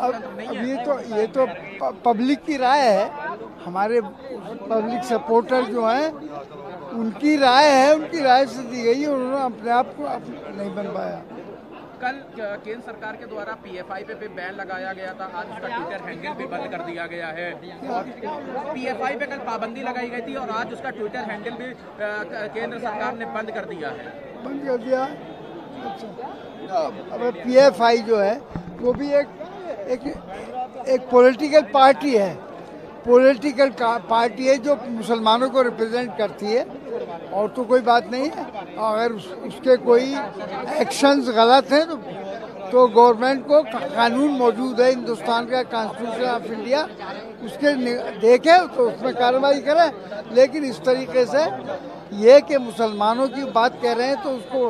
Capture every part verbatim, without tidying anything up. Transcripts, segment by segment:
अब ये तो ये तो पब्लिक की राय है, हमारे पब्लिक सपोर्टर जो हैं उनकी राय है, उनकी राय से दी गई है, उन्होंने अपने आप को नहीं बन पाया। कल केंद्र सरकार के द्वारा पीएफआई पे भी बैन लगाया गया था, आज उसका ट्विटर हैंडल भी बंद कर दिया गया है। पीएफआई पे कल पाबंदी लगाई गई थी और आज उसका ट्विटर हैंडल भी केंद्र सरकार ने बंद कर दिया है। बंद कर दिया। अच्छा, अब पीएफआई जो है वो भी एक एक एक पॉलिटिकल पार्टी है, पॉलिटिकल पार्टी है जो मुसलमानों को रिप्रेजेंट करती है, और तो कोई बात नहीं है। अगर उस, उसके कोई एक्शंस गलत हैं तो तो गवर्नमेंट को कानून मौजूद है हिंदुस्तान का, कॉन्स्टिट्यूशन ऑफ इंडिया, उसके देखे तो उसमें कार्रवाई करें। लेकिन इस तरीके से ये कि मुसलमानों की बात कह रहे हैं तो उसको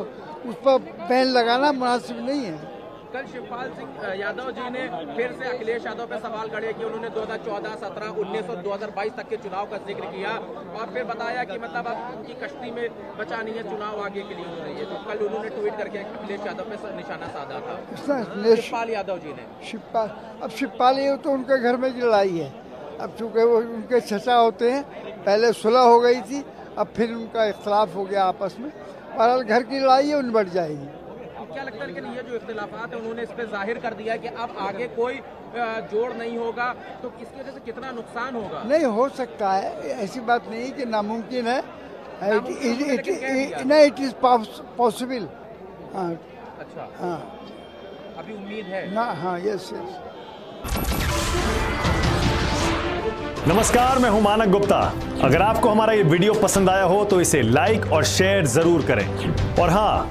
उस पर बैन लगाना मुनासिब नहीं है। कल शिवपाल सिंह यादव जी ने फिर से अखिलेश यादव पे सवाल खड़े किए। उन्होंने दो हज़ार चौदह, सत्रह, उन्नीस और दो हज़ार बाईस तक के चुनाव का जिक्र किया और फिर बताया कि मतलब अब उनकी कश्ती में बचा नहीं है, चुनाव आगे के लिए हो रही है। तो कल उन्होंने ट्वीट करके अखिलेश यादव पे निशाना साधा था शिवपाल यादव जी ने। शिवपाल, अब शिवपाल ये तो उनके घर में लड़ाई है, अब चूँकि वो उनके चचा होते हैं, पहले सुलह हो गई थी, अब फिर उनका इख्तलाफ हो गया आपस में, बहरहाल घर की लड़ाई है, उन बढ़ जाएगी। क्या लगता है लेकिन ये जो इख्तिलाफात है उन्होंने इस पे जाहिर कर दिया कि अब आगे कोई जोड़ नहीं होगा, तो इसकी वजह से कितना नुकसान होगा? नहीं हो सकता है, ऐसी बात नहीं कि नामुमकिन है, नहीं, इट इज पॉसिबल। अच्छा, हाँ, अभी उम्मीद है ना? हाँ, यस यस। नमस्कार, मैं हूं मानक गुप्ता। अगर आपको हमारा ये वीडियो पसंद आया हो तो इसे लाइक और शेयर जरूर करें, और हाँ,